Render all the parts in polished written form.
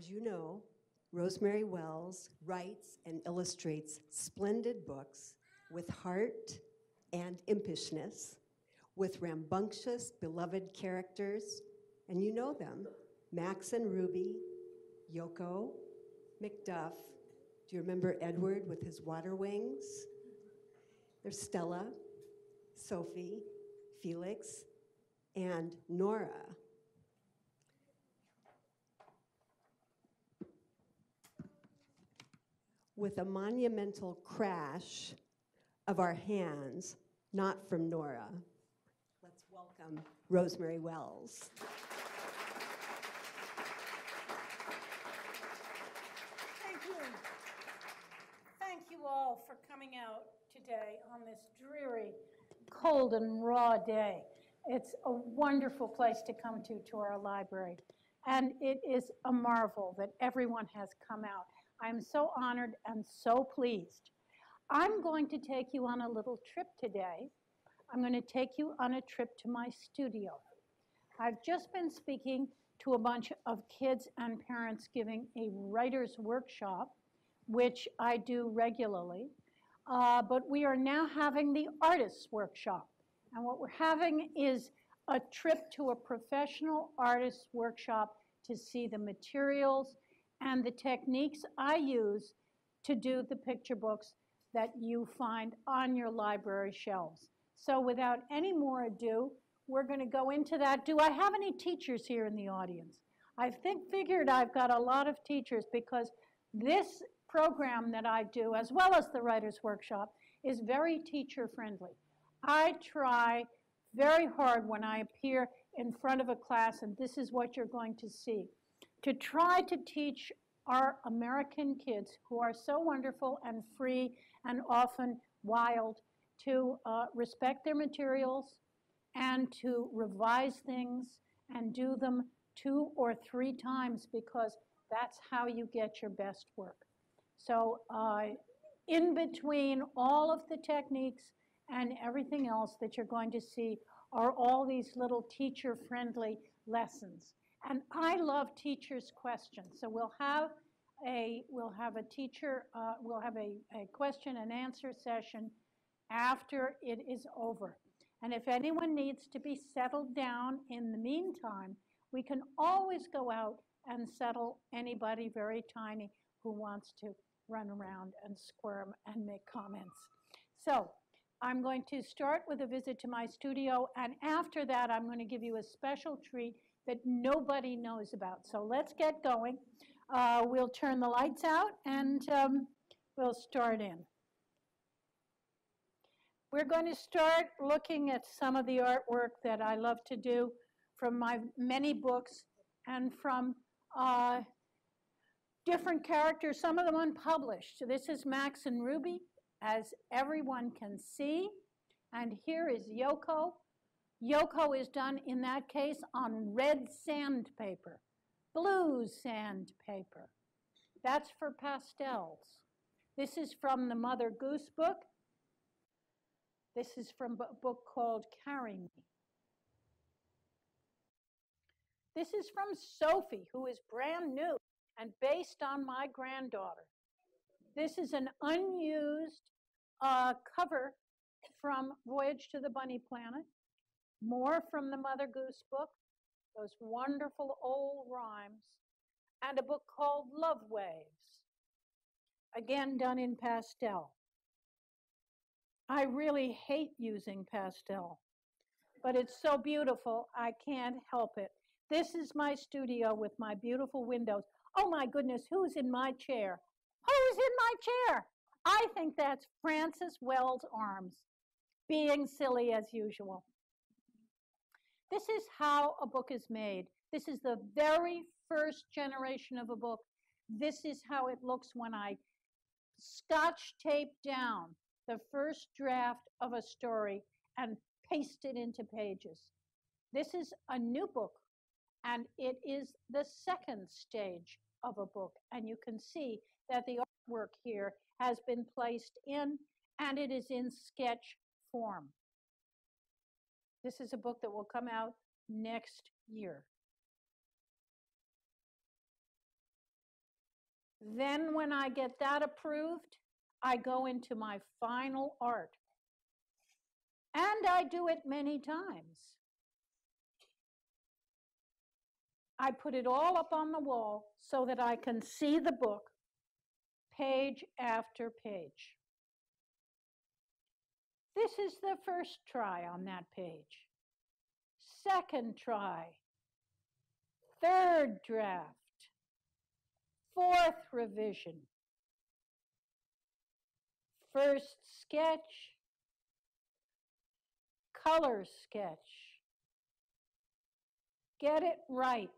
as you know, Rosemary Wells writes and illustrates splendid books with heart and impishness, with rambunctious, beloved characters, and you know them, Max and Ruby, Yoko, McDuff. Do you remember Edward with his water wings? There's Stella, Sophie, Felix, and Nora. With a monumental crash of our hands, not from Nora. Let's welcome Rosemary Wells. Thank you. Thank you all for coming out today on this dreary, cold and raw day. It's a wonderful place to come to our library. And it is a marvel that everyone has come out. I'm so honored and so pleased. I'm going to take you on a little trip today. I'm going to take you on a trip to my studio. I've just been speaking to a bunch of kids and parents giving a writer's workshop, which I do regularly. But we are now having the artist's workshop. And what we're having is a trip to a professional artist's workshop to see the materials and the techniques I use to do the picture books that you find on your library shelves. So without any more ado, we're going to go into that. Do I have any teachers here in the audience? I figured I've got a lot of teachers because this program that I do, as well as the Writers' Workshop, is very teacher-friendly. I try very hard when I appear in front of a class, and this is what you're going to see, to try to teach our American kids, who are so wonderful and free and often wild, to respect their materials and to revise things and do them 2 or 3 times, because that's how you get your best work. So in between all of the techniques and everything else that you're going to see are all these little teacher-friendly lessons. And I love teachers' questions. So we'll have a question and answer session after it is over. And if anyone needs to be settled down in the meantime, we can always go out and settle anybody very tiny who wants to run around and squirm and make comments. So I'm going to start with a visit to my studio, and after that I'm going to give you a special treat that nobody knows about. So let's get going. We'll turn the lights out and we'll start in. We're going to start looking at some of the artwork that I love to do from my many books and from different characters, some of them unpublished. So this is Max and Ruby, as everyone can see. And here is Yoko. Yoko is done, in that case, on red sandpaper, blue sandpaper. That's for pastels. This is from the Mother Goose book. This is from a book called Carry Me. This is from Sophie, who is brand new and based on my granddaughter. This is an unused cover from Voyage to the Bunny Planet. More from the Mother Goose book, those wonderful old rhymes, and a book called Love Waves, again done in pastel. I really hate using pastel, but it's so beautiful, I can't help it. This is my studio with my beautiful windows. Oh my goodness, who's in my chair? Who's in my chair? I think that's Frances Wells' arms, being silly as usual. This is how a book is made. This is the very first generation of a book. This is how it looks when I scotch tape down the first draft of a story and paste it into pages. This is a new book, and it is the second stage of a book. And you can see that the artwork here has been placed in, and it is in sketch form. This is a book that will come out next year. Then when I get that approved, I go into my final art. And I do it many times. I put it all up on the wall so that I can see the book page after page. This is the first try on that page. Second try. Third draft. Fourth revision. First sketch. Color sketch. Get it right.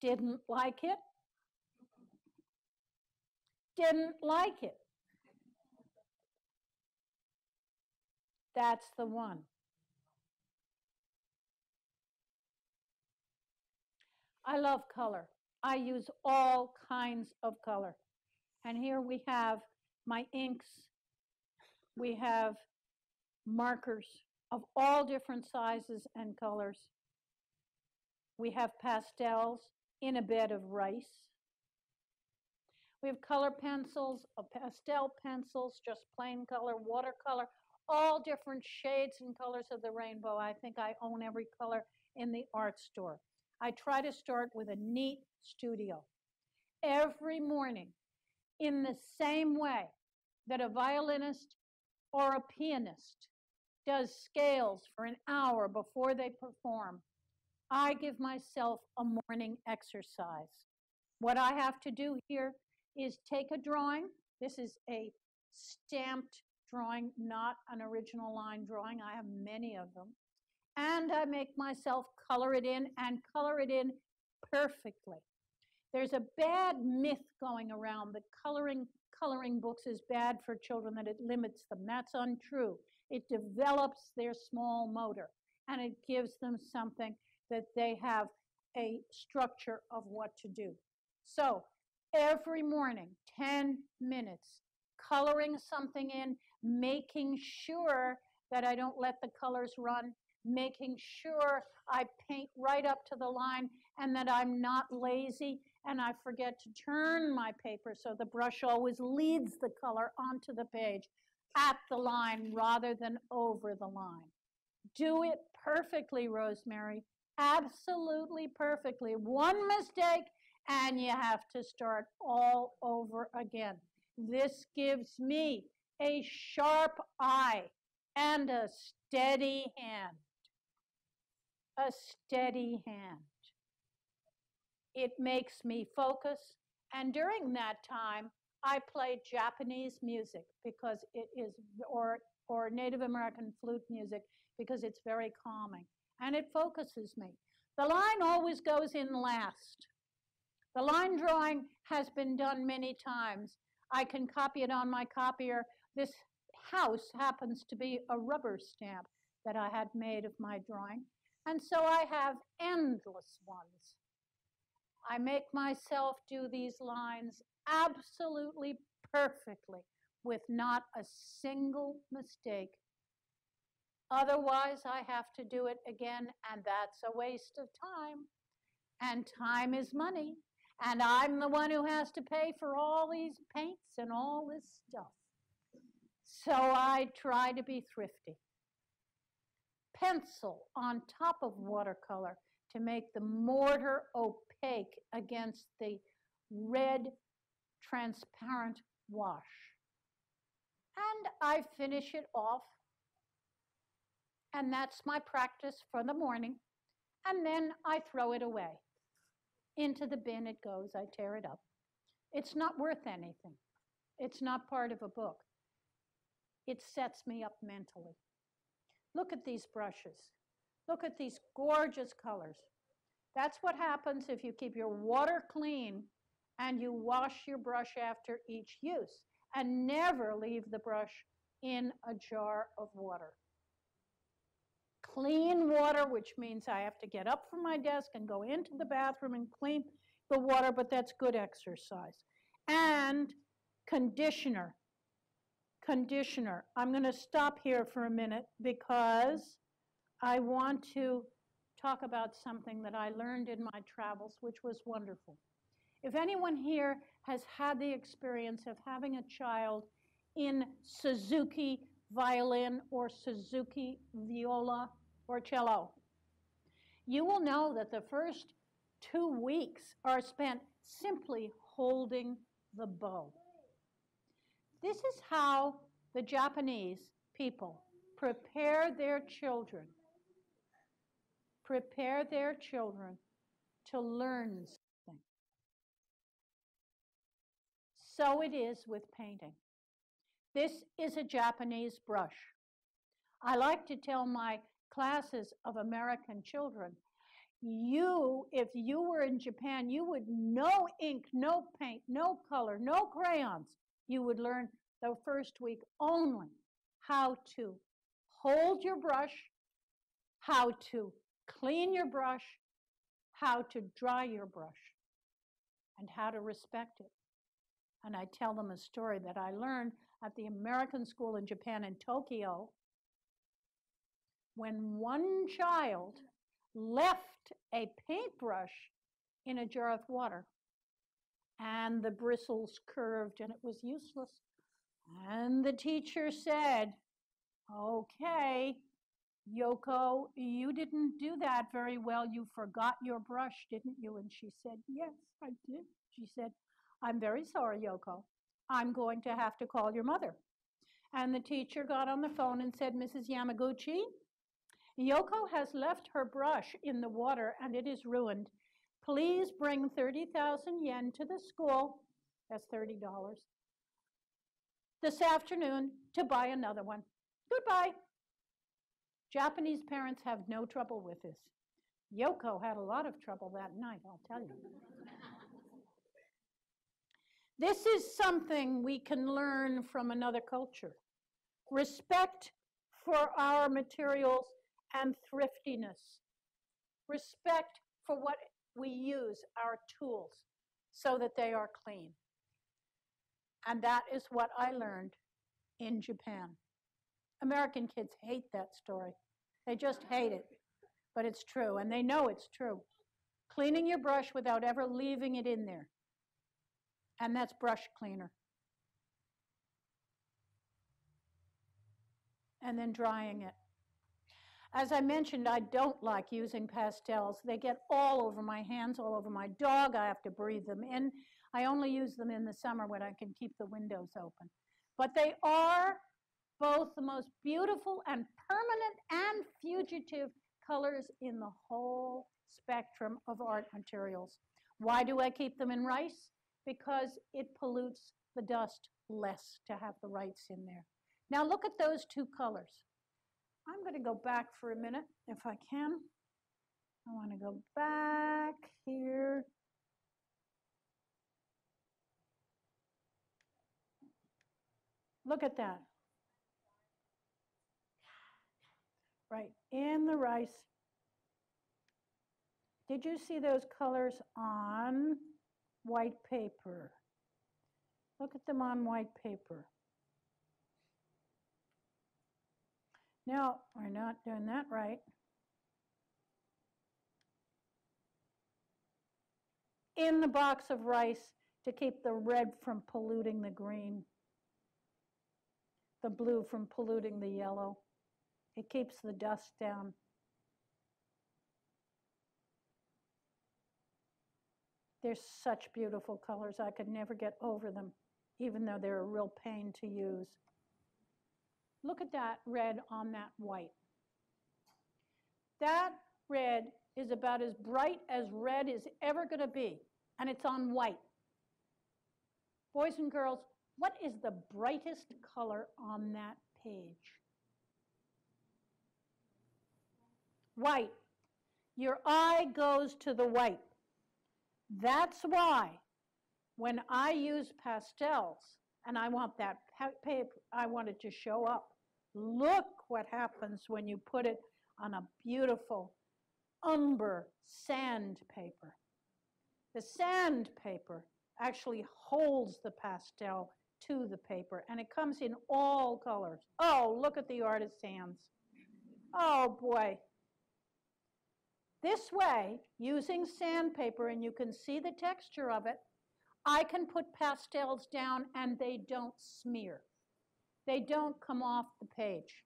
Didn't like it. Didn't like it. That's the one. I love color. I use all kinds of color. And here we have my inks. We have markers of all different sizes and colors. We have pastels in a bed of rice. We have color pencils, pastel pencils, just plain color, watercolor, all different shades and colors of the rainbow. I think I own every color in the art store. I try to start with a neat studio. Every morning, in the same way that a violinist or a pianist does scales for an hour before they perform, I give myself a morning exercise. What I have to do here is take a drawing. This is a stamped drawing, not an original line drawing. I have many of them. And I make myself color it in and color it in perfectly. There's a bad myth going around that coloring books is bad for children, that it limits them. That's untrue. It develops their small motor and it gives them something that they have a structure of what to do. So every morning, 10 minutes, coloring something in, making sure that I don't let the colors run, making sure I paint right up to the line and that I'm not lazy and I forget to turn my paper so the brush always leads the color onto the page at the line rather than over the line. Do it perfectly, Rosemary, absolutely perfectly. One mistake and you have to start all over again. This gives me a sharp eye and a steady hand. A steady hand. It makes me focus, and during that time, I play Japanese music because it is, or Native American flute music because it's very calming, and it focuses me. The line always goes in last. The line drawing has been done many times. I can copy it on my copier. This house happens to be a rubber stamp that I had made of my drawing, and so I have endless ones. I make myself do these lines absolutely perfectly with not a single mistake. Otherwise, I have to do it again, and that's a waste of time. And time is money, and I'm the one who has to pay for all these paints and all this stuff. So I try to be thrifty. Pencil on top of watercolor to make the mortar opaque against the red transparent wash. And I finish it off. And that's my practice for the morning. And then I throw it away. Into the bin it goes. I tear it up. It's not worth anything. It's not part of a book. It sets me up mentally. Look at these brushes. Look at these gorgeous colors. That's what happens if you keep your water clean and you wash your brush after each use and never leave the brush in a jar of water. Clean water, which means I have to get up from my desk and go into the bathroom and clean the water, but that's good exercise. And conditioner. Conditioner. I'm going to stop here for a minute because I want to talk about something that I learned in my travels, which was wonderful. If anyone here has had the experience of having a child in Suzuki violin or Suzuki viola or cello, you will know that the first 2 weeks are spent simply holding the bow. This is how the Japanese people prepare their children, to learn something. So it is with painting. This is a Japanese brush. I like to tell my classes of American children, if you were in Japan, you would no ink, no paint, no color, no crayons. You would learn the first week only how to hold your brush, how to clean your brush, how to dry your brush, and how to respect it. And I tell them a story that I learned at the American School in Japan in Tokyo, when one child left a paintbrush in a jar of water, and the bristles curved and it was useless. And the teacher said, "Okay, Yoko, you didn't do that very well. You forgot your brush, didn't you?" And she said, "Yes, I did." She said, "I'm very sorry, Yoko. I'm going to have to call your mother." And the teacher got on the phone and said, "Mrs. Yamaguchi, Yoko has left her brush in the water and it is ruined. Please bring 30,000 yen to the school," that's $30, "this afternoon to buy another one. Goodbye." Japanese parents have no trouble with this. Yoko had a lot of trouble that night, I'll tell you. This is something we can learn from another culture. Respect for our materials and thriftiness. Respect for what we use, our tools, so that they are clean. And that is what I learned in Japan. American kids hate that story. They just hate it, but it's true, and they know it's true. Cleaning your brush without ever leaving it in there. And that's brush cleaner. And then drying it. As I mentioned, I don't like using pastels. They get all over my hands, all over my dog. I have to breathe them in. I only use them in the summer when I can keep the windows open. But they are both the most beautiful and permanent and fugitive colors in the whole spectrum of art materials. Why do I keep them in rice? Because it pollutes the dust less to have the rights in there. Now look at those two colors. I'm going to go back for a minute if I can. I want to go back here. Look at that. Right, in the rice. Did you see those colors on white paper? Look at them on white paper. No, we're not doing that right. In the box of rice to keep the red from polluting the green, the blue from polluting the yellow. It keeps the dust down. They're such beautiful colors. I could never get over them, even though they're a real pain to use. Look at that red on that white. That red is about as bright as red is ever going to be, and it's on white. Boys and girls, what is the brightest color on that page? White. Your eye goes to the white. That's why when I use pastels, and I want that paper, I want it to show up. Look what happens when you put it on a beautiful umber sandpaper. The sandpaper actually holds the pastel to the paper, and it comes in all colors. Oh, look at the artist hands. Oh, boy. This way, using sandpaper, and you can see the texture of it, I can put pastels down and they don't smear. They don't come off the page.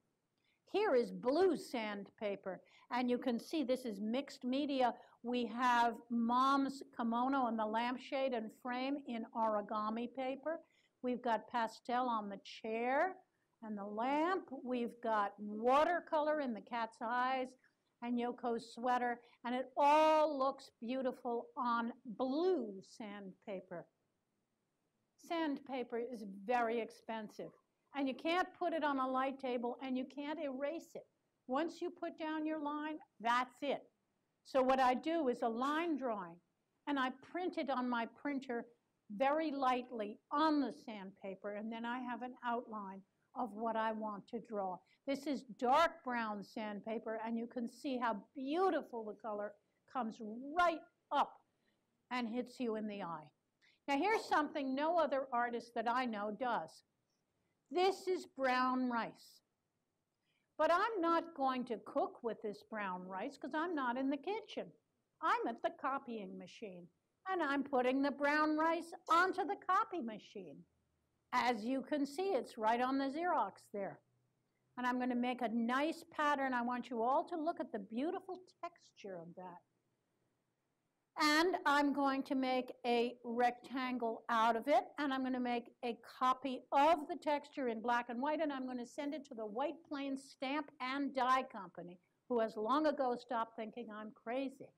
Here is blue sandpaper, and you can see this is mixed media. We have Mom's kimono and the lampshade and frame in origami paper. We've got pastel on the chair and the lamp. We've got watercolor in the cat's eyes and Yoko's sweater, and it all looks beautiful on blue sandpaper. Sandpaper is very expensive, and you can't put it on a light table, and you can't erase it. Once you put down your line, that's it. So what I do is a line drawing, and I print it on my printer very lightly on the sandpaper, and then I have an outline of what I want to draw. This is dark brown sandpaper, and you can see how beautiful the color comes right up and hits you in the eye. Now here's something no other artist that I know does. This is brown rice. But I'm not going to cook with this brown rice because I'm not in the kitchen. I'm at the copying machine, and I'm putting the brown rice onto the copy machine. As you can see, it's right on the Xerox there. And I'm going to make a nice pattern. I want you all to look at the beautiful texture of that. And I'm going to make a rectangle out of it, and I'm going to make a copy of the texture in black and white, and I'm going to send it to the White Plains Stamp and Die Company, who has long ago stopped thinking I'm crazy.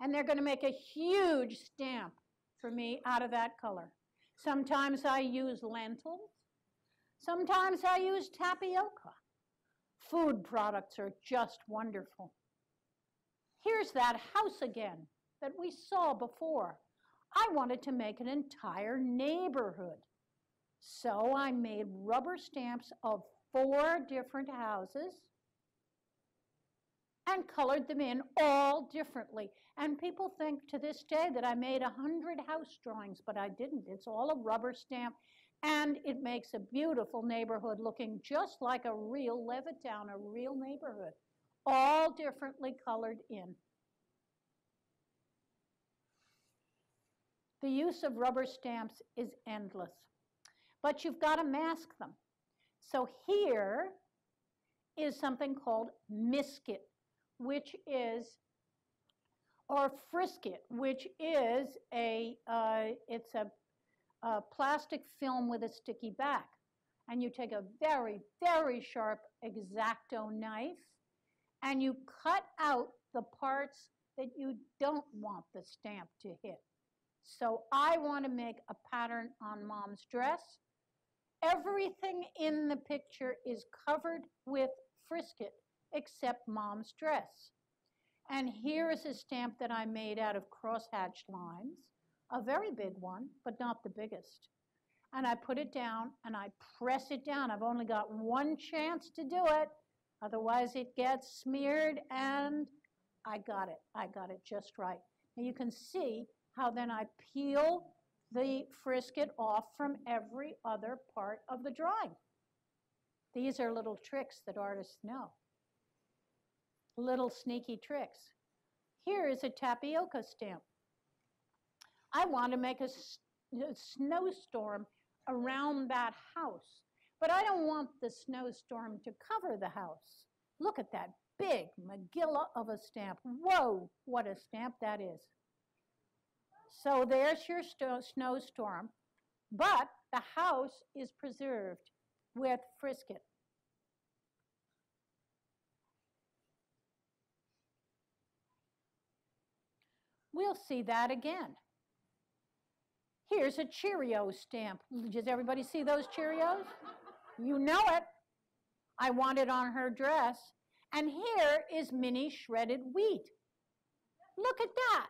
And they're going to make a huge stamp for me out of that color. Sometimes I use lentils. Sometimes I use tapioca. Food products are just wonderful. Here's that house again that we saw before. I wanted to make an entire neighborhood. So I made rubber stamps of 4 different houses and colored them in all differently. And people think to this day that I made 100 house drawings, but I didn't. It's all a rubber stamp, and it makes a beautiful neighborhood looking just like a real Levittown, a real neighborhood, all differently colored in. The use of rubber stamps is endless, but you've got to mask them. So here is something called misket, which is, or frisket, which is a, it's a plastic film with a sticky back. And you take a very, very sharp X-Acto knife, and you cut out the parts that you don't want the stamp to hit. So I want to make a pattern on Mom's dress. Everything in the picture is covered with frisket except Mom's dress. And here is a stamp that I made out of crosshatch lines, a very big one, but not the biggest. And I put it down and I press it down. I've only got one chance to do it. Otherwise, it gets smeared, and I got it. I got it just right. And you can see how then I peel the frisket off from every other part of the drawing. These are little tricks that artists know, little sneaky tricks. Here is a tapioca stamp. I want to make a snowstorm around that house. But I don't want the snowstorm to cover the house. Look at that big megilla of a stamp. Whoa, what a stamp that is. So there's your snowstorm, but the house is preserved with frisket. We'll see that again. Here's a Cheerio stamp. Does everybody see those Cheerios? You know it. I want it on her dress. And here is mini shredded wheat. Look at that.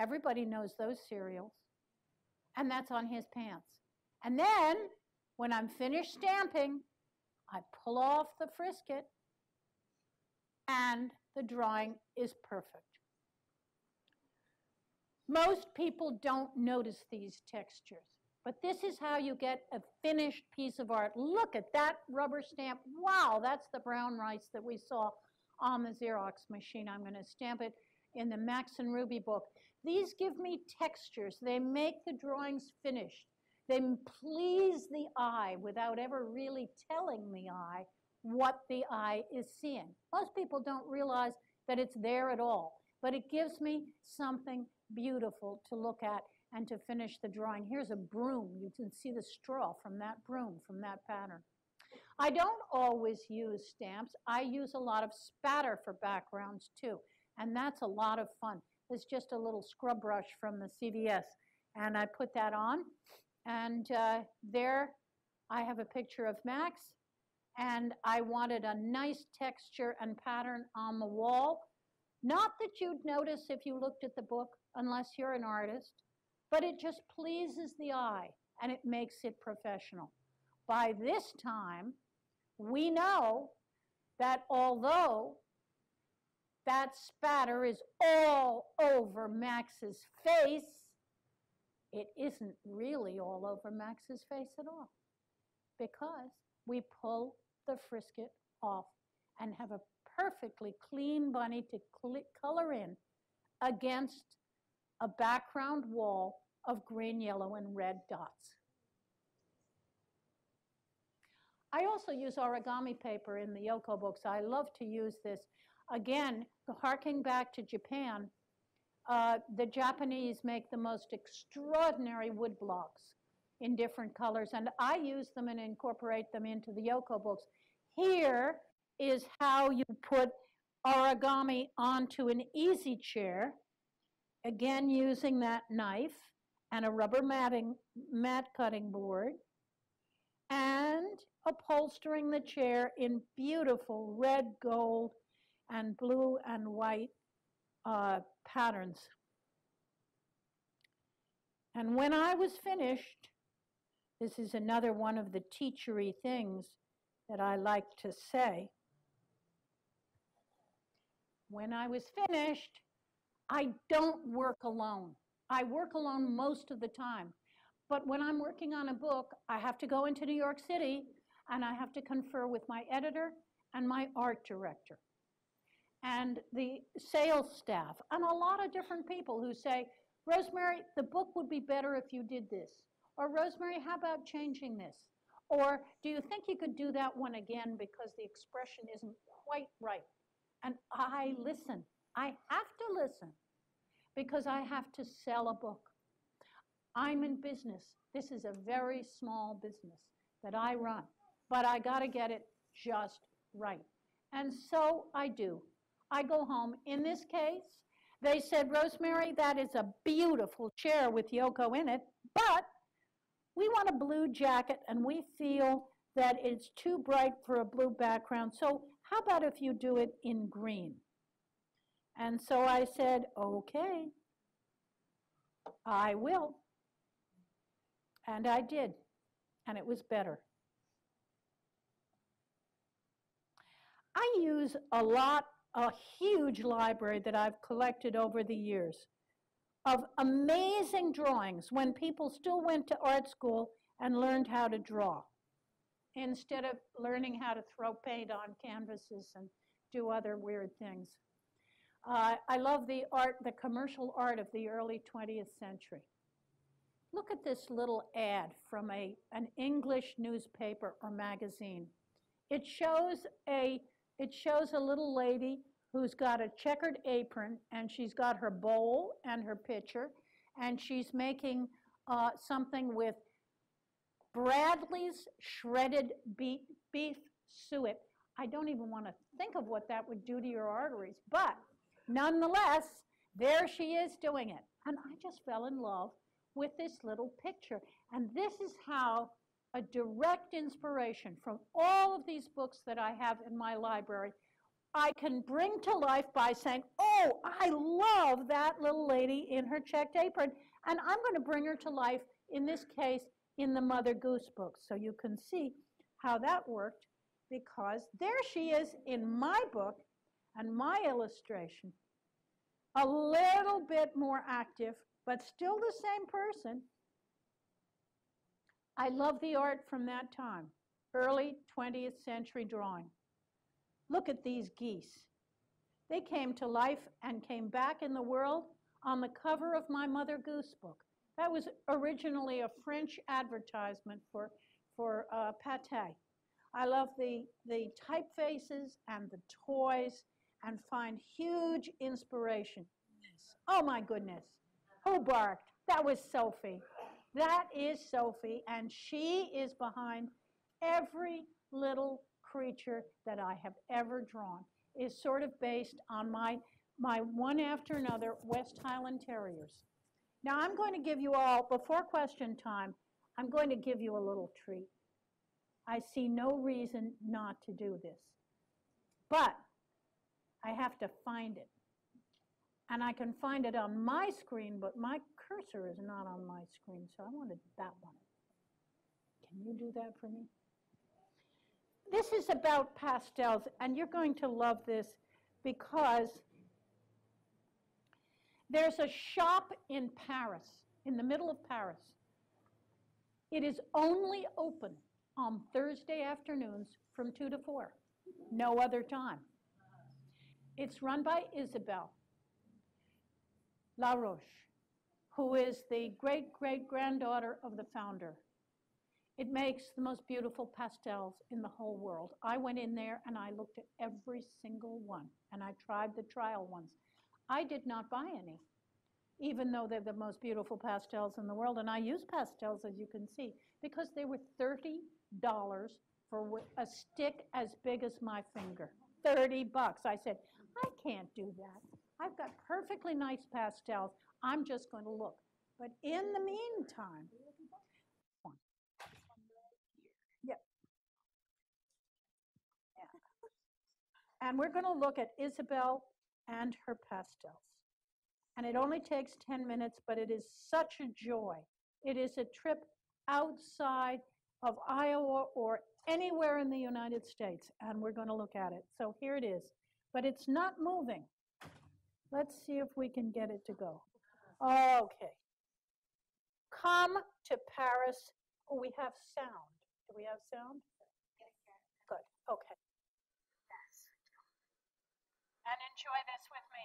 Everybody knows those cereals. And that's on his pants. And then, when I'm finished stamping, I pull off the frisket, and the drawing is perfect. Most people don't notice these textures. But this is how you get a finished piece of art. Look at that rubber stamp. Wow, that's the brown rice that we saw on the Xerox machine. I'm going to stamp it in the Max and Ruby book. These give me textures. They make the drawings finished. They please the eye without ever really telling the eye what the eye is seeing. Most people don't realize that it's there at all, but it gives me something beautiful to look at and to finish the drawing. Here's a broom. You can see the straw from that broom, from that pattern. I don't always use stamps. I use a lot of spatter for backgrounds too, and that's a lot of fun. It's just a little scrub brush from the CVS, and I put that on, and there I have a picture of Max, and I wanted a nice texture and pattern on the wall. Not that you'd notice if you looked at the book, unless you're an artist, but it just pleases the eye, and it makes it professional. By this time, we know that although that spatter is all over Max's face, it isn't really all over Max's face at all, because we pull the frisket off and have a perfectly clean bunny to color in against a background wall of green, yellow, and red dots. I also use origami paper in the Yoko books. I love to use this. Again, harking back to Japan, the Japanese make the most extraordinary wood blocks in different colors, and I use them and incorporate them into the Yoko books. Here is how you put origami onto an easy chair, again using that knife and a rubber mat cutting board, and upholstering the chair in beautiful red, gold, and blue and white patterns. And when I was finished, this is another one of the teachery things that I like to say. When I was finished, I don't work alone. I work alone most of the time. But when I'm working on a book, I have to go into New York City, and I have to confer with my editor and my art director and the sales staff and a lot of different people who say, Rosemary, the book would be better if you did this. Or, Rosemary, how about changing this? Or, do you think you could do that one again because the expression isn't quite right? And I listen. I have to listen because I have to sell a book. I'm in business. This is a very small business that I run, but I got to get it just right. And so I do. I go home. In this case, they said, Rosemary, that is a beautiful chair with Yoko in it, but we want a blue jacket, and we feel that it's too bright for a blue background, so how about if you do it in green? And so I said, okay, I will. And I did, and it was better. I use a huge library that I've collected over the years of amazing drawings when people still went to art school and learned how to draw instead of learning how to throw paint on canvases and do other weird things. I love the commercial art of the early 20th century. Look at this little ad from an English newspaper or magazine. It shows a little lady who's got a checkered apron, and she's got her bowl and her pitcher, and she's making something with Bradley's shredded beef suet. I don't even want to think of what that would do to your arteries, but nonetheless, there she is doing it. And I just fell in love with this little picture. And this is how a direct inspiration from all of these books that I have in my library I can bring to life by saying, oh, I love that little lady in her checked apron, and I'm going to bring her to life, in this case, in the Mother Goose book. So you can see how that worked, because there she is in my book and my illustration, a little bit more active, but still the same person. I love the art from that time, early 20th century drawing. Look at these geese. They came to life and came back in the world on the cover of my Mother Goose book. That was originally a French advertisement for pâté. I love the typefaces and the toys and find huge inspiration. Oh my goodness, who barked? That was Sophie. That is Sophie, and she is behind every little creature that I have ever drawn. Is sort of based on my one after another West Highland Terriers. Now I'm going to give you all, before question time, I'm going to give you a little treat. I see no reason not to do this, but I have to find it. And I can find it on my screen, but my cursor is not on my screen, so I wanted that one. Can you do that for me? This is about pastels, and you're going to love this because there's a shop in Paris, in the middle of Paris. It is only open on Thursday afternoons from 2 to 4, no other time. It's run by Isabel LaRoche, who is the great-great-granddaughter of the founder. It makes the most beautiful pastels in the whole world. I went in there and I looked at every single one, and I tried the trial ones. I did not buy any, even though they're the most beautiful pastels in the world, and I use pastels, as you can see, because they were $30 for a stick as big as my finger. $30. I said, I can't do that. I've got perfectly nice pastels. I'm just going to look. But in the meantime, and we're going to look at Isabel and her pastels. And it only takes 10 minutes, but it is such a joy. It is a trip outside of Iowa or anywhere in the United States, and we're going to look at it. So here it is. But it's not moving. Let's see if we can get it to go. Okay. Come to Paris. Oh, we have sound. Do we have sound? Good. Okay. And enjoy this with me.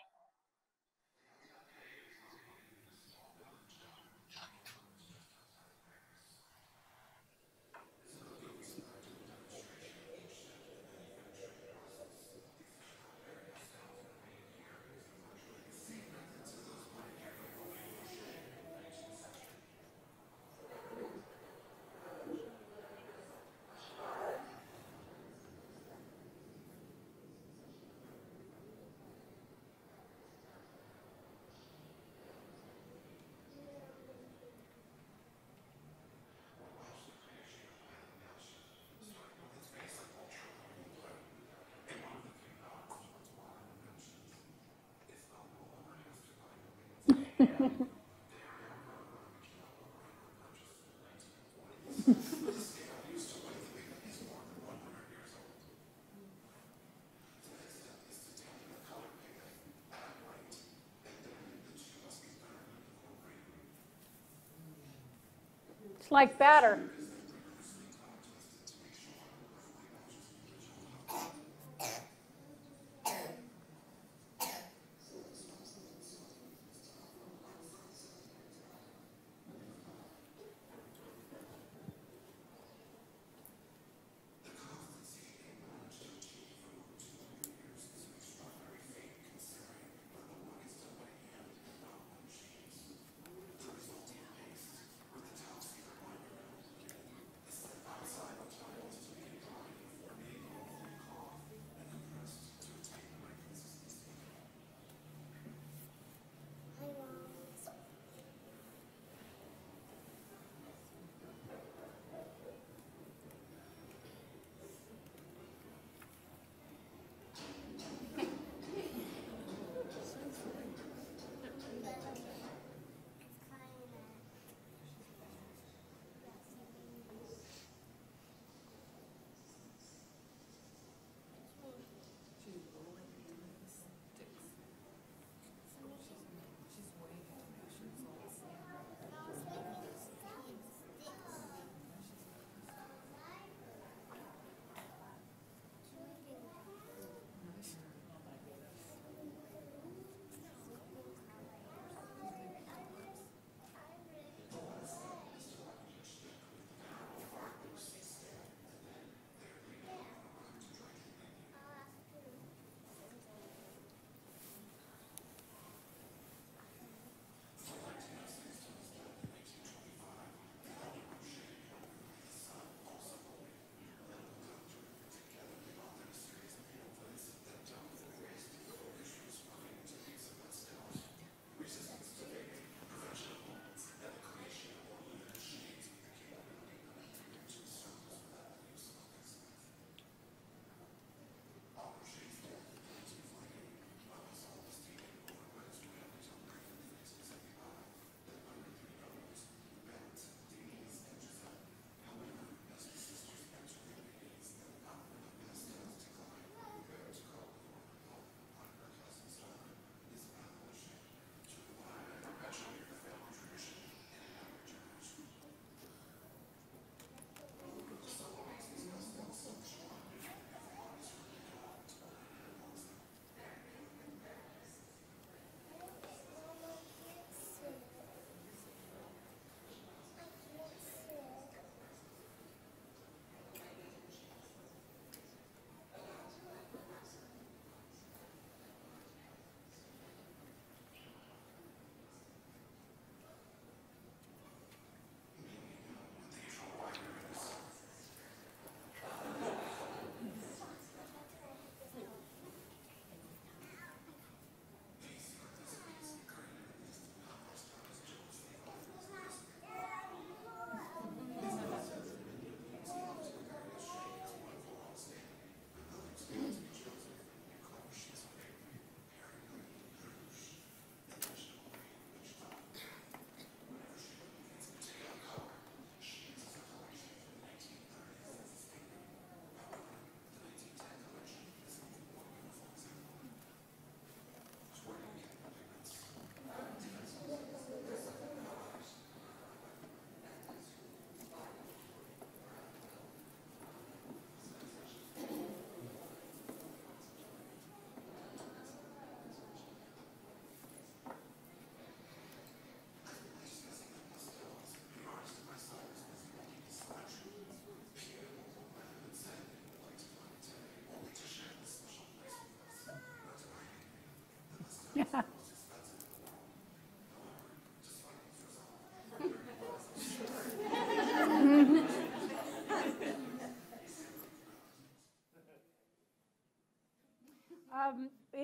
It's like batter.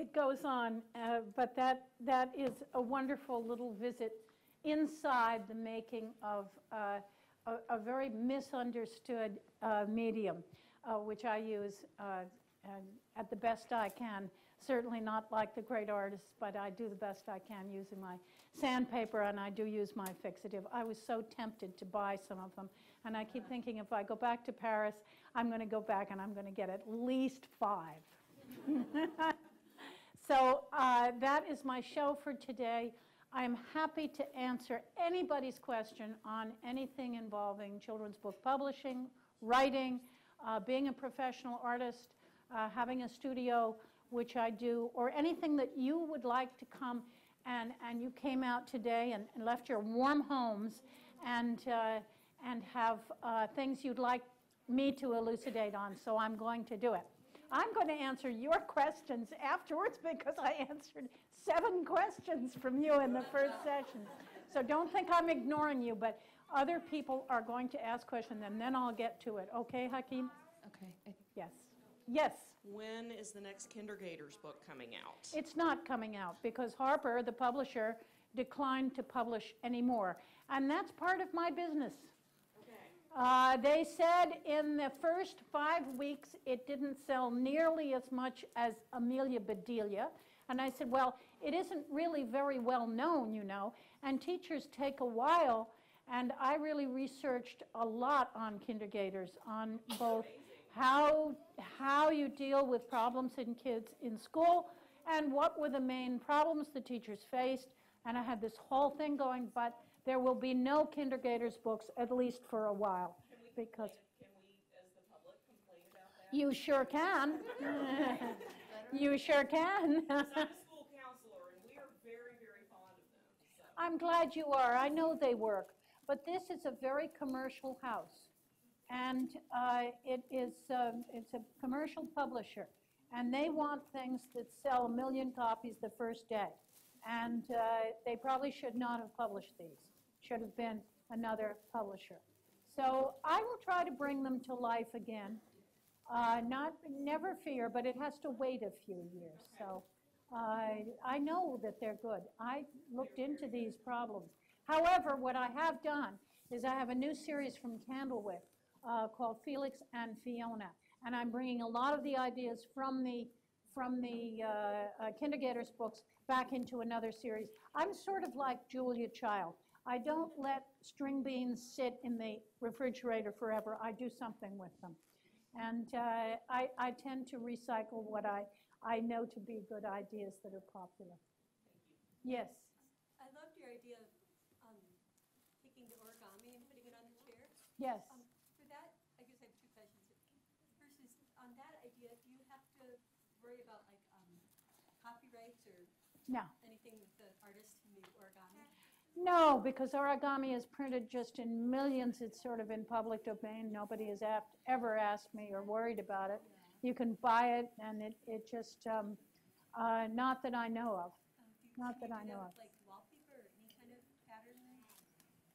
it goes on, but that is a wonderful little visit inside the making of a very misunderstood medium, which I use at the best I can. Certainly not like the great artists, but I do the best I can using my sandpaper, and I do use my fixative. I was so tempted to buy some of them, and I keep thinking if I go back to Paris, I'm going to go back and I'm going to get at least 5. So that is my show for today. I'm happy to answer anybody's question on anything involving children's book publishing, writing, being a professional artist, having a studio, which I do, or anything that you would like to come and you came out today and left your warm homes and have things you'd like me to elucidate on. So I'm going to do it. I'm going to answer your questions afterwards because I answered 7 questions from you in the first session. So don't think I'm ignoring you, but other people are going to ask questions, and then I'll get to it. Okay, Hakeem? Okay. Yes. Yes. When is the next Kindergators book coming out? It's not coming out because Harper, the publisher, declined to publish anymore. And that's part of my business. They said in the first 5 weeks it didn't sell nearly as much as Amelia Bedelia. And I said, well, it isn't really very well known, you know, and teachers take a while. And I really researched a lot on Kindergators, on both how you deal with problems in kids in school and what were the main problems the teachers faced. And I had this whole thing going, but there will be no Kindergators books, at least for a while. Can we, as the public, complain about that? You sure can. You sure can. I'm a school counselor, and we are very, very fond of them. So. I'm glad you are. I know they work. But this is a very commercial house. And it's a commercial publisher. And they want things that sell 1 million copies the first day. And they probably should not have published these. Should have been another publisher. So I will try to bring them to life again. Never fear, but it has to wait a few years. So I know that they're good. I looked into these problems. However, what I have done is I have a new series from Candlewick called Felix and Fiona. And I'm bringing a lot of the ideas from the Kindergators books back into another series. I'm sort of like Julia Child. I don't let string beans sit in the refrigerator forever. I do something with them. And I tend to recycle what I know to be good ideas that are popular. Thank you. Yes? I loved your idea of taking the origami and putting it on the chair. Yes. For that, I guess I have 2 questions. First is, on that idea, do you have to worry about like copyrights or anything with the artist who made origami? No, because origami is printed just in millions. It's sort of in public domain. Nobody has ever asked me or worried about it. You can buy it, and it just not that I know of. Not that I know of. Like wallpaper or any kind of pattern?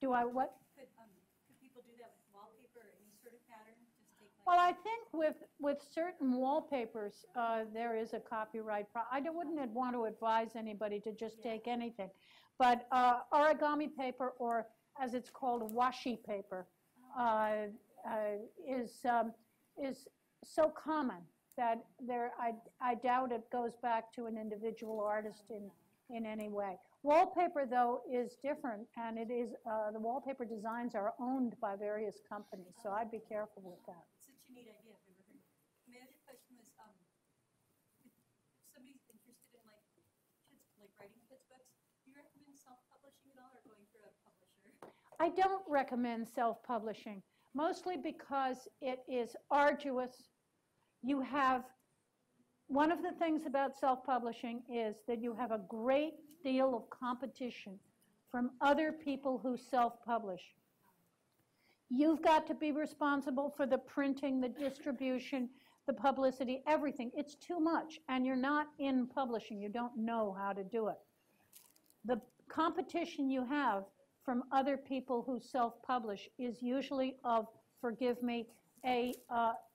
Do I what? Could people do that with wallpaper or any sort of pattern? Well, I think with certain wallpapers, there is a copyright problem. I wouldn't want to advise anybody to just take anything. But origami paper, or as it's called, washi paper, is so common that I doubt it goes back to an individual artist in any way. Wallpaper, though, is different, and it is the wallpaper designs are owned by various companies, so I'd be careful with that. Such a neat idea. I've never heard of it. My other question was, if somebody's interested in like kids, like writing kids books, do you recommend self-publishing at all, or going through a publisher? I don't recommend self-publishing, mostly because it is arduous. You have One of the things about self-publishing is that you have a great deal of competition from other people who self-publish. You've got to be responsible for the printing, the distribution, the publicity, everything. It's too much, and you're not in publishing. You don't know how to do it. The competition you have from other people who self-publish is usually of, forgive me, a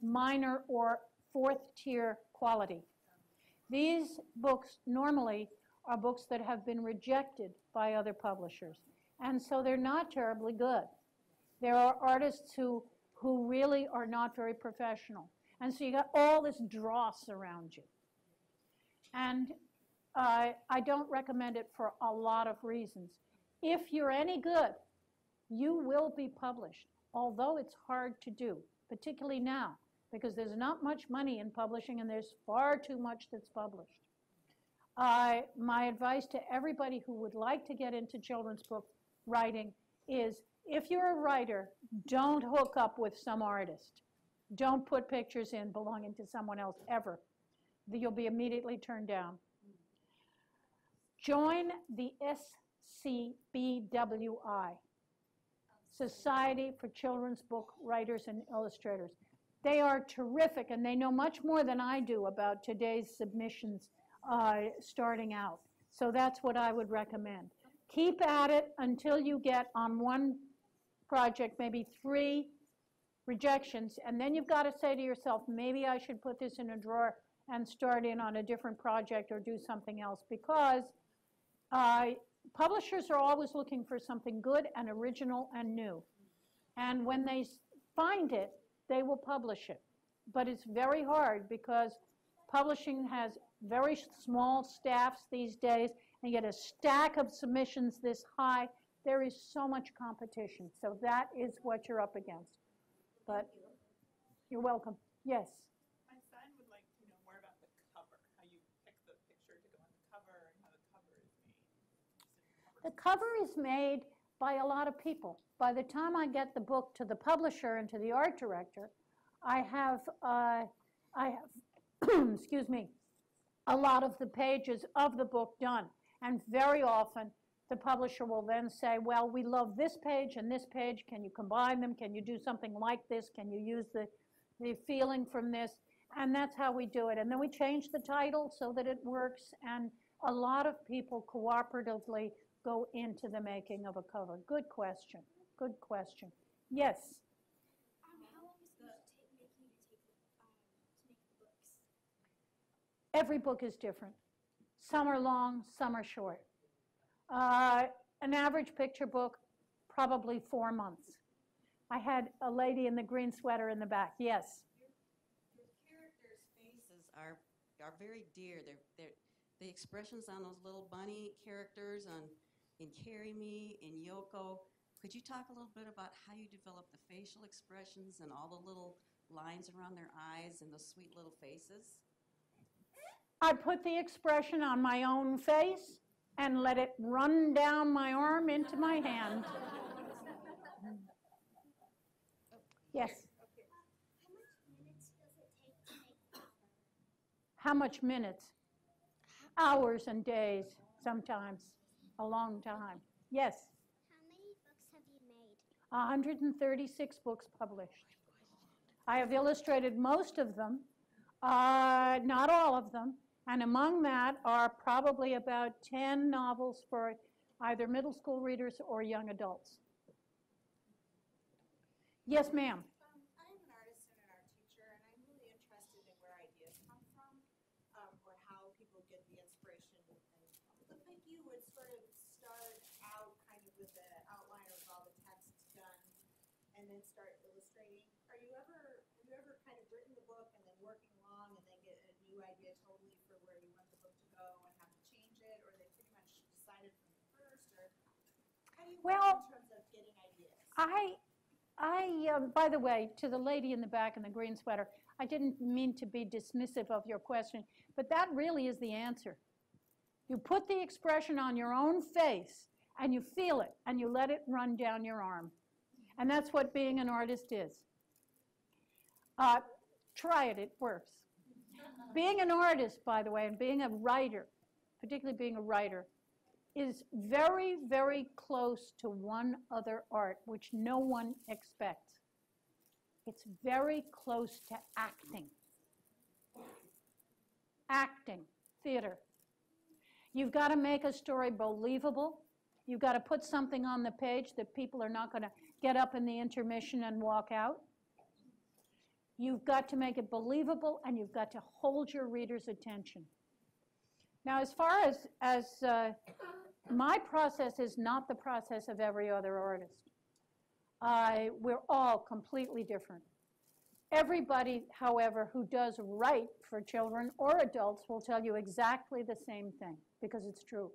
minor or fourth-tier quality. These books normally are books that have been rejected by other publishers, and so they're not terribly good. There are artists who really are not very professional, and so you got all this dross around you. And I don't recommend it for a lot of reasons. If you're any good, you will be published, although it's hard to do, particularly now, because there's not much money in publishing and there's far too much that's published. My advice to everybody who would like to get into children's book writing is, if you're a writer, don't hook up with some artist. Don't put pictures in belonging to someone else, ever. You'll be immediately turned down. Join the SCBWI, Society for Children's Book Writers and Illustrators. They are terrific, and they know much more than I do about today's submissions starting out. So that's what I would recommend. Keep at it until you get on one project, maybe 3 rejections, and then you've got to say to yourself, maybe I should put this in a drawer and start in on a different project or do something else, because publishers are always looking for something good and original and new. And when they find it, they will publish it. But it's very hard because publishing has very small staffs these days, and you get a stack of submissions this high. There is so much competition. So that is what you're up against. But you're welcome. Yes? My son would like to know more about the cover, how you pick the picture to go on the cover and how the cover is made. The cover is made by a lot of people. By the time I get the book to the publisher and to the art director, I have excuse me, a lot of the pages of the book done. And very often, the publisher will then say, well, we love this page and this page. Can you combine them? Can you do something like this? Can you use the feeling from this? And that's how we do it. And then we change the title so that it works. And a lot of people cooperatively go into the making of a cover. Good question. Good question. Yes? How long is it to make the books? Every book is different. Some are long, some are short. An average picture book, probably 4 months. I had a lady in the green sweater in the back. Yes? Your characters' faces are very dear. They're, the expressions on those little bunny characters in Carry Me, in Yoko. Could you talk a little bit about how you develop the facial expressions and all the little lines around their eyes and those sweet little faces? I put the expression on my own face and let it run down my arm into my hand. Yes? How much minutes does it take to make the cover? How much minutes? Hours and days, sometimes. A long time. Yes? How many books have you made? 136 books published. I have illustrated most of them, not all of them. And among that are probably about 10 novels for either middle school readers or young adults. Yes, ma'am. I'm an artist and an art teacher, and I'm really interested in where ideas come from, or how people get the inspiration. And it looked like you would sort of start out kind of with an outline of all the text done, and then start illustrating. Have you ever kind of written the book and then working along and then get a new idea totally for where you want the book to go and have to change it, or they pretty much decided from the first, or how do you work in terms of getting ideas? By the way, to the lady in the back in the green sweater, I didn't mean to be dismissive of your question, but that really is the answer. You put the expression on your own face, and you feel it, and you let it run down your arm. And that's what being an artist is. Try it, it works. Being an artist, by the way, and being a writer, particularly being a writer, is very, very close to one other art, which no one expects. It's very close to acting. Acting, theater. You've got to make a story believable. You've got to put something on the page that people are not going to get up in the intermission and walk out. You've got to make it believable, and you've got to hold your reader's attention. Now, as far as my process is not the process of every other artist. We're all completely different. Everybody, however, who does write for children or adults will tell you exactly the same thing, because it's true.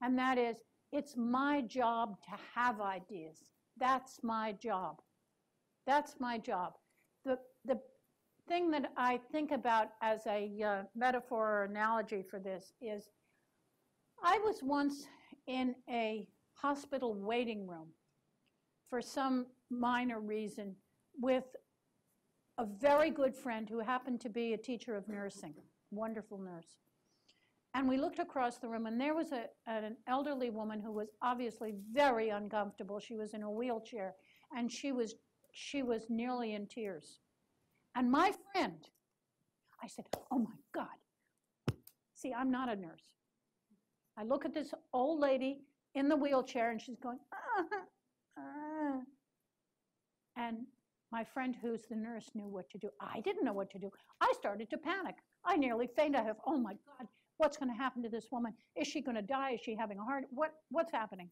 And that is, it's my job to have ideas. That's my job. That's my job. The thing that I think about as a metaphor or analogy for this is, I was once in a hospital waiting room for some minor reason with a very good friend who happened to be a teacher of nursing, wonderful nurse. And we looked across the room, and there was an elderly woman who was obviously very uncomfortable. She was in a wheelchair, and she was nearly in tears. And my friend, I said, oh my God. See, I'm not a nurse. I look at this old lady in the wheelchair, and she's going, ah, ah. And my friend, who's the nurse, knew what to do. I didn't know what to do. I started to panic. I nearly fainted. I have, oh my God, what's going to happen to this woman? Is she going to die? Is she having a heart? What's happening?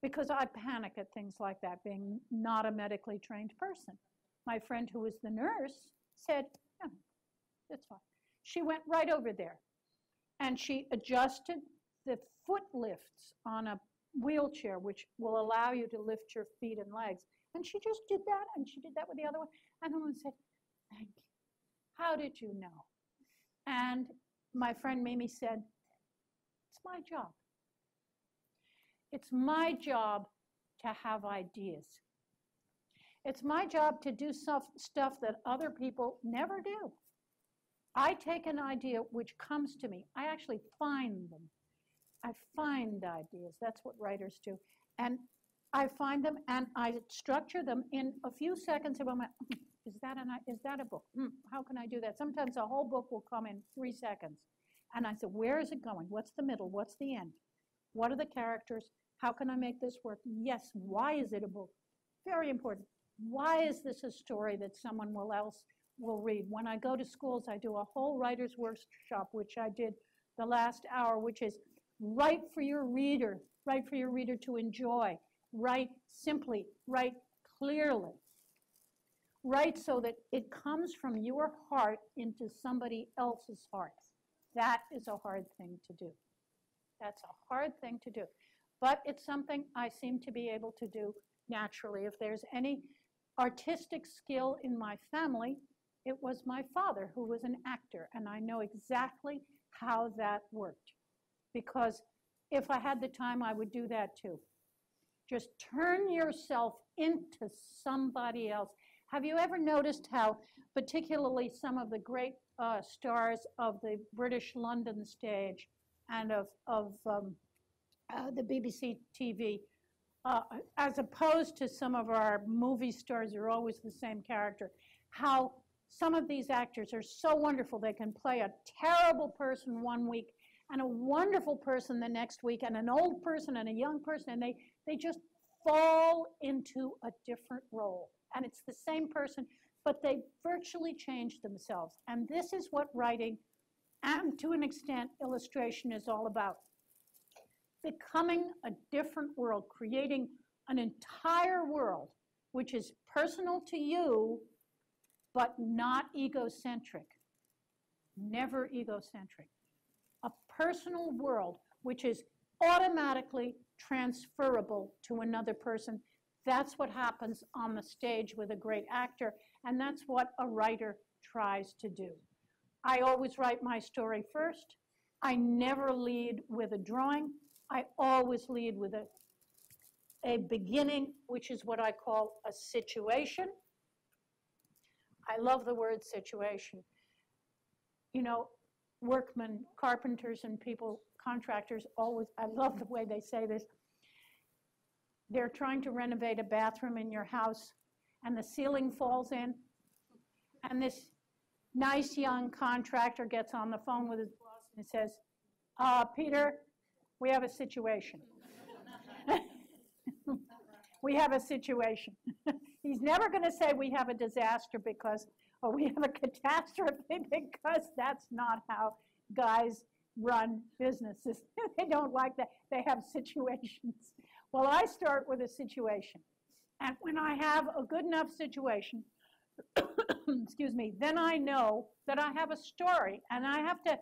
Because I panic at things like that, being not a medically trained person. My friend, who was the nurse, said, yeah, it's fine. She went right over there, and she adjusted the foot lifts on a wheelchair, which will allow you to lift your feet and legs. And she just did that, and she did that with the other one. And the woman said, thank you. How did you know? And my friend Mimi said, it's my job. It's my job to have ideas. It's my job to do stuff that other people never do. I take an idea which comes to me. I actually find them. I find ideas. That's what writers do. And I find them, and I structure them in a few seconds. Is that a book? How can I do that? Sometimes a whole book will come in 3 seconds. And I said, where is it going? What's the middle? What's the end? What are the characters? How can I make this work? Yes, why is it a book? Very important. Why is this a story that someone else will read? When I go to schools, I do a whole writer's workshop, which I did the last hour, which is write for your reader. Write for your reader to enjoy. Write simply, write clearly. Write so that it comes from your heart into somebody else's heart. That is a hard thing to do. That's a hard thing to do. But it's something I seem to be able to do naturally. If there's any artistic skill in my family, it was my father, who was an actor, and I know exactly how that worked. Because if I had the time, I would do that too. Just turn yourself into somebody else. Have you ever noticed how particularly some of the great stars of the British London stage and of the BBC TV, as opposed to some of our movie stars who are always the same character, how some of these actors are so wonderful. They can play a terrible person one week and a wonderful person the next week, and an old person and a young person, and they just fall into a different role. And it's the same person, but they virtually change themselves. And this is what writing, and to an extent, illustration is all about. Becoming a different world, creating an entire world, which is personal to you, but not egocentric. Never egocentric. A personal world which is automatically transferable to another person. That's what happens on the stage with a great actor, and that's what a writer tries to do. I always write my story first. I never lead with a drawing. I always lead with a beginning, which is what I call a situation. I love the word situation. You know, workmen, carpenters, and people, contractors, always, I love the way they say this. They're trying to renovate a bathroom in your house, and the ceiling falls in, and this nice young contractor gets on the phone with his boss and says, Peter, we have a situation. We have a situation. He's never going to say we have a disaster because, or we have a catastrophe, because that's not how guys run businesses. They don't like that. They have situations. Well, I start with a situation. And when I have a good enough situation, excuse me, then I know that I have a story. And I have to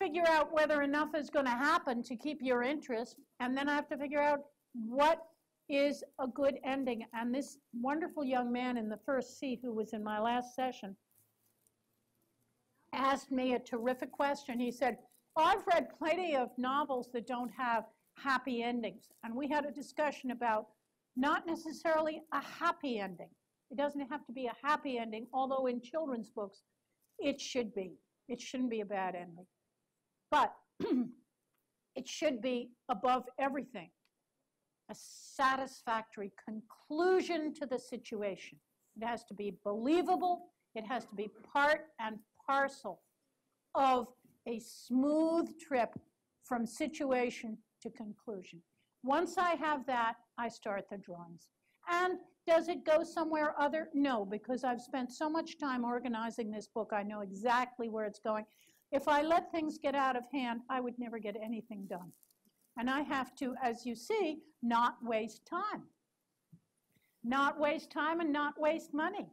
figure out whether enough is going to happen to keep your interest. And then I have to figure out what is a good ending. And this wonderful young man in the first seat who was in my last session asked me a terrific question. He said, oh, I've read plenty of novels that don't have happy endings. And we had a discussion about not necessarily a happy ending. It doesn't have to be a happy ending, although in children's books it should be. It shouldn't be a bad ending. But it should be, above everything, a satisfactory conclusion to the situation. It has to be believable. It has to be part and parcel of a smooth trip from situation to conclusion. Once I have that, I start the drawings. And does it go somewhere other? No, because I've spent so much time organizing this book, I know exactly where it's going. If I let things get out of hand, I would never get anything done. And I have to, as you see, not waste time. Not waste time and not waste money.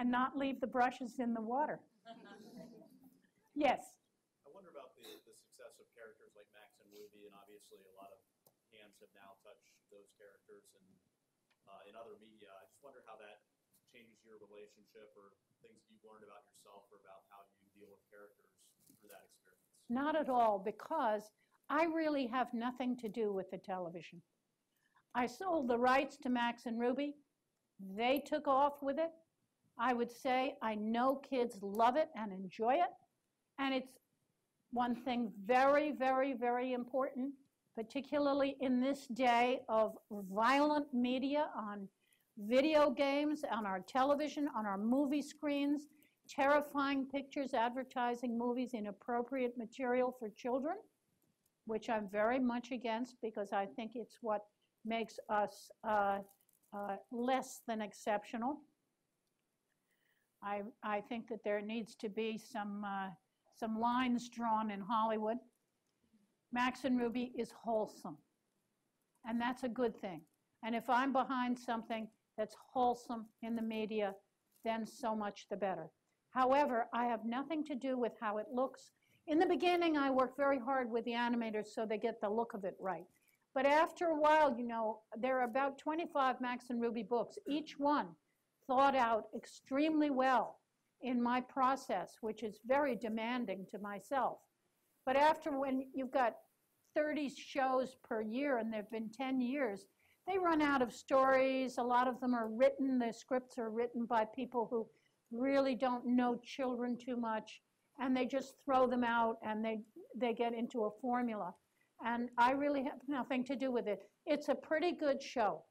And not leave the brushes in the water. Yes? I wonder about the success of characters like Max and Ruby, and obviously a lot of hands have now touched those characters and in other media. I just wonder how that changed your relationship or things you've learned about yourself or about how you deal with characters through that experience. Not at all, because I really have nothing to do with the television. I sold the rights to Max and Ruby. They took off with it. I would say I know kids love it and enjoy it. And it's one thing very, very, very important, particularly in this day of violent media on video games, on our television, on our movie screens, terrifying pictures, advertising movies, inappropriate material for children, which I'm very much against because I think it's what makes us less than exceptional. I think that there needs to be some lines drawn in Hollywood. Max and Ruby is wholesome, and that's a good thing. And if I'm behind something that's wholesome in the media, then so much the better. However, I have nothing to do with how it looks. In the beginning, I worked very hard with the animators so they get the look of it right. But after a while, you know, there are about 25 Max and Ruby books, each one thought out extremely well in my process, which is very demanding to myself. But after, when you've got 30 shows per year and there have been 10 years, they run out of stories. A lot of them are written. The scripts are written by people who really don't know children too much, and they just throw them out and they get into a formula. And I really have nothing to do with it. It's a pretty good show.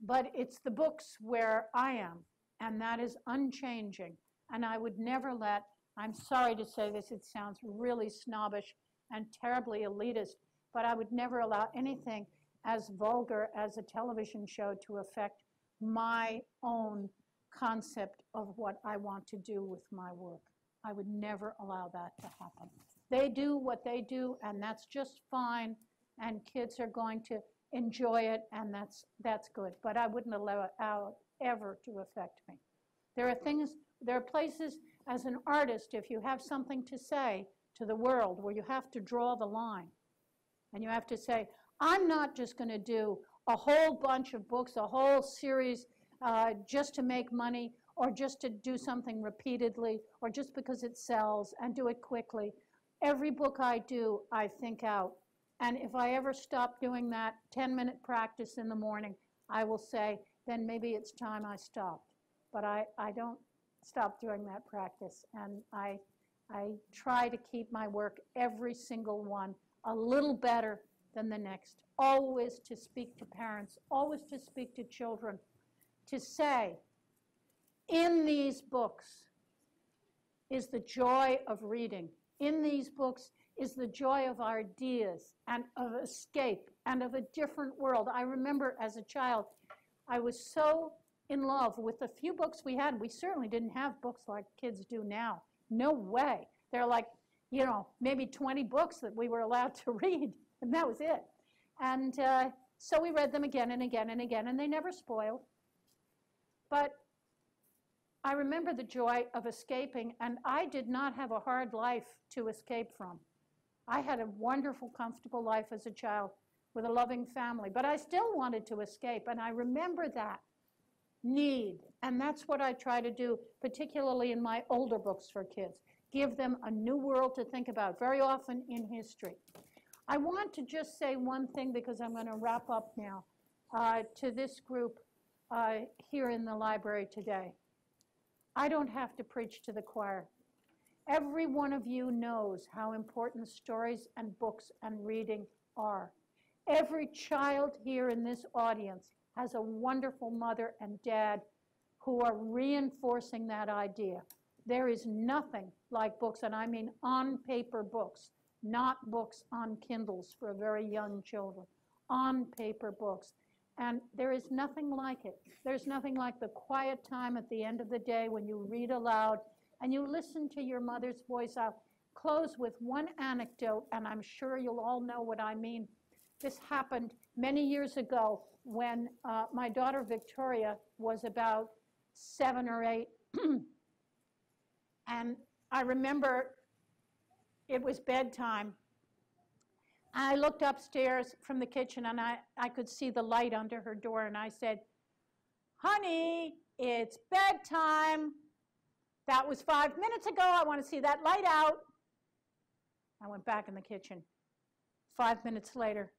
But it's the books where I am, and that is unchanging. And I would never let, I'm sorry to say this, it sounds really snobbish and terribly elitist, but I would never allow anything as vulgar as a television show to affect my own concept of what I want to do with my work. I would never allow that to happen. They do what they do, and that's just fine, and kids are going to enjoy it, and that's good. But I wouldn't allow it ever to affect me. There are things, there are places as an artist, if you have something to say to the world where you have to draw the line, and you have to say, I'm not just going to do a whole bunch of books, a whole series just to make money or just to do something repeatedly or just because it sells and do it quickly. Every book I do, I think out. And if I ever stop doing that 10-minute practice in the morning, I will say, then maybe it's time I stopped. But I don't stop doing that practice. And I try to keep my work, every single one, a little better than the next. Always to speak to parents, always to speak to children, to say, in these books is the joy of reading. In these books is the joy of ideas and of escape and of a different world. I remember as a child, I was so in love with the few books we had. We certainly didn't have books like kids do now. No way. They're like you know, maybe 20 books that we were allowed to read, and that was it. And so we read them again and again and again, and they never spoiled. But I remember the joy of escaping, and I did not have a hard life to escape from. I had a wonderful, comfortable life as a child with a loving family, but I still wanted to escape, and I remember that need, and that's what I try to do, particularly in my older books for kids. Give them a new world to think about, very often in history. I want to just say one thing because I'm going to wrap up now to this group here in the library today. I don't have to preach to the choir. Every one of you knows how important stories and books and reading are. Every child here in this audience has a wonderful mother and dad who are reinforcing that idea. There is nothing like books, and I mean on-paper books, not books on Kindles for very young children, on-paper books. And there is nothing like it. There's nothing like the quiet time at the end of the day when you read aloud and you listen to your mother's voice. I'll close with one anecdote, and I'm sure you'll all know what I mean. This happened many years ago when my daughter Victoria was about 7 or 8. And I remember it was bedtime. I looked upstairs from the kitchen, and I could see the light under her door, and I said, "Honey, it's bedtime. That was 5 minutes ago. I want to see that light out." I went back in the kitchen. 5 minutes later,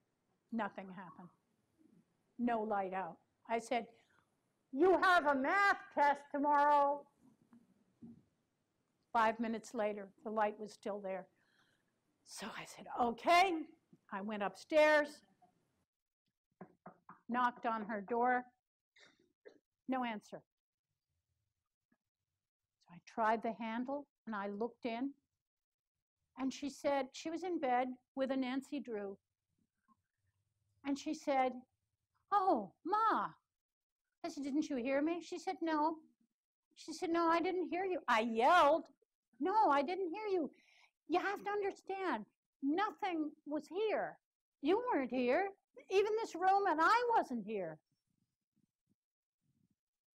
nothing happened. No light out. I said, "You have a math test tomorrow." 5 minutes later, the light was still there. So I said, "Okay." I went upstairs, knocked on her door. No answer. So I tried the handle, and I looked in. And she said, she was in bed with a Nancy Drew. And she said, "Oh, Ma." I said, "Didn't you hear me?" She said, "No." She said, "No, I didn't hear you." I yelled, "No, I didn't hear you. You have to understand, nothing was here. You weren't here. Even this room, and I wasn't here."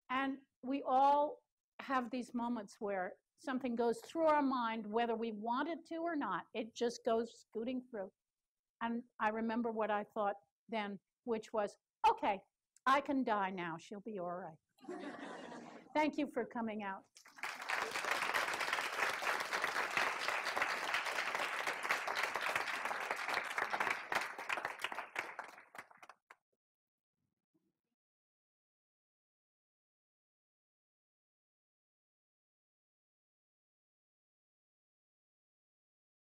And we all have these moments where something goes through our mind, whether we want it to or not. It just goes scooting through. And I remember what I thought then, which was, "Okay, I can die now. She'll be all right." Thank you for coming out.